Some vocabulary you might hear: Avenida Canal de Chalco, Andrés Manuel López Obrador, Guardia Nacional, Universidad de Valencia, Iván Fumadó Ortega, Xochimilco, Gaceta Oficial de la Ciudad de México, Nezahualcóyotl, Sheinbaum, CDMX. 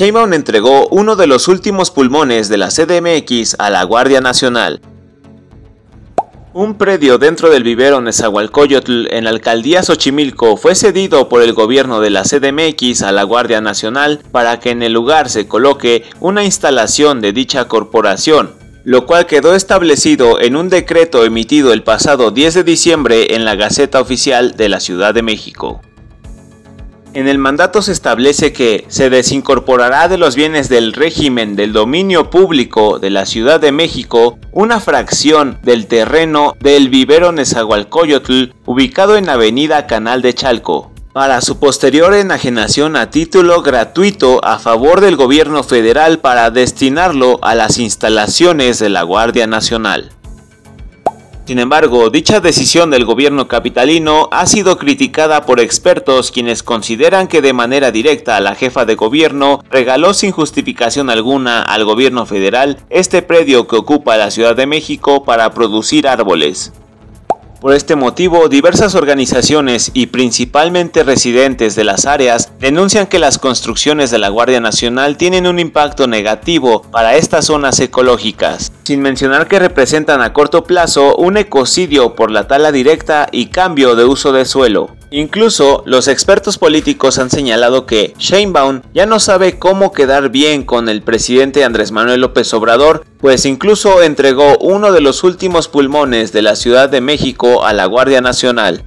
Sheinbaum entregó uno de los últimos pulmones de la CDMX a la Guardia Nacional. Un predio dentro del vivero Nezahualcóyotl en la alcaldía Xochimilco fue cedido por el gobierno de la CDMX a la Guardia Nacional para que en el lugar se coloque una instalación de dicha corporación, lo cual quedó establecido en un decreto emitido el pasado 10 de diciembre en la Gaceta Oficial de la Ciudad de México. En el mandato se establece que se desincorporará de los bienes del régimen del dominio público de la Ciudad de México una fracción del terreno del vivero Nezahualcóyotl ubicado en Avenida Canal de Chalco, para su posterior enajenación a título gratuito a favor del gobierno federal para destinarlo a las instalaciones de la Guardia Nacional. Sin embargo, dicha decisión del gobierno capitalino ha sido criticada por expertos quienes consideran que de manera directa la jefa de gobierno regaló sin justificación alguna al gobierno federal este predio que ocupa la Ciudad de México para producir árboles. Por este motivo, diversas organizaciones y principalmente residentes de las áreas denuncian que las construcciones de la Guardia Nacional tienen un impacto negativo para estas zonas ecológicas, sin mencionar que representan a corto plazo un ecocidio por la tala directa y cambio de uso de suelo. Incluso, los expertos políticos han señalado que Sheinbaum ya no sabe cómo quedar bien con el presidente Andrés Manuel López Obrador, pues incluso entregó uno de los últimos pulmones de la Ciudad de México a la Guardia Nacional.